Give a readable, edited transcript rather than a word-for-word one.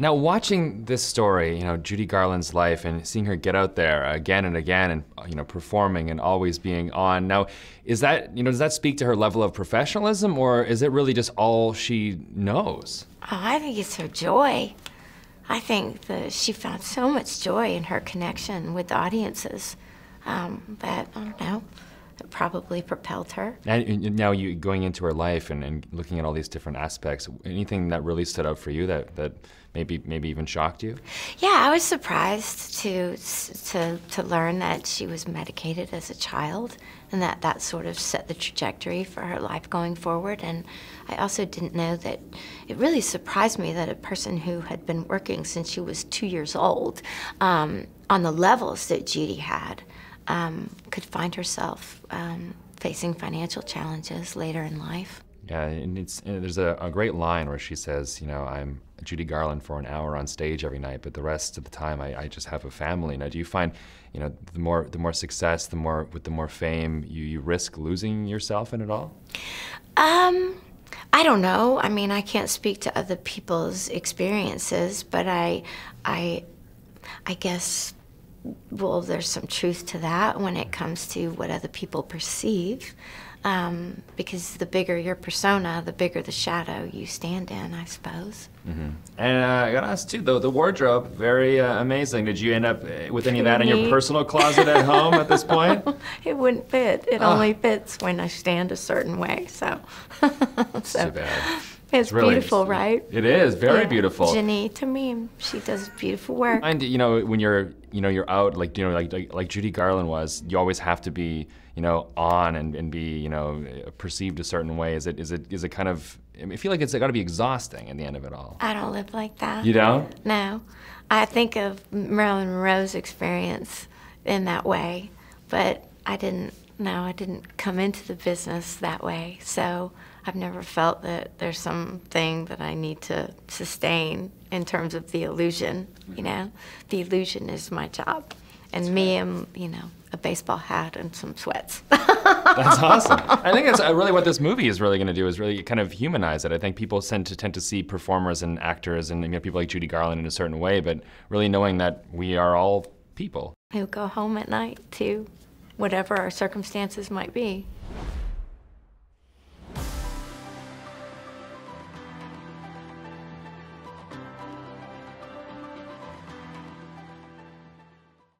Now, watching this story, you know, Judy Garland's life and seeing her get out there again and again and, you know, performing and always being on. Now, is that, you know, does that speak to her level of professionalism, or is it really just all she knows? Oh, I think it's her joy. I think that she found so much joy in her connection with audiences that, I don't know, it probably propelled her. And now, you going into her life and looking at all these different aspects, anything that really stood out for you that maybe even shocked you? Yeah, I was surprised to learn that she was medicated as a child, and that sort of set the trajectory for her life going forward. And I also didn't know that it really surprised me that a person who had been working since she was 2 years old, on the levels that Judy had, could find herself facing financial challenges later in life. Yeah, and there's a great line where she says, you know, I'm Judy Garland for an hour on stage every night, but the rest of the time I just have a family. Now, do you find, you know, the more success, the more fame, you risk losing yourself in it all? I don't know. I mean, I can't speak to other people's experiences, but I guess, well, there's some truth to that when it comes to what other people perceive, because the bigger your persona, the bigger the shadow you stand in, I suppose. Mm-hmm. And I gotta ask too, though, the wardrobe, very amazing. Did you end up with any of that in your personal closet at home at this point? It wouldn't fit. It only fits when I stand a certain way, so. So too bad. It's really beautiful, right? It is very beautiful. Jenny Tamim, she does beautiful work. And you know, when you're out, like, you know, like Judy Garland was, you always have to be, you know, on and be, you know, perceived a certain way. Is it kind of? I feel like it's got to be exhausting in the end of it all. I don't live like that. You don't? No, I think of Marilyn Monroe's experience in that way, but I didn't. No, I didn't come into the business that way, so I've never felt that there's something that I need to sustain in terms of the illusion, you know? The illusion is my job, and that's me and, you know, a baseball hat and some sweats. That's awesome. I think that's really what this movie is really going to do, is really kind of humanize it. I think people tend to see performers and actors and, you know, people like Judy Garland in a certain way, but really knowing that we are all people. Who go home at night, too. Whatever our circumstances might be.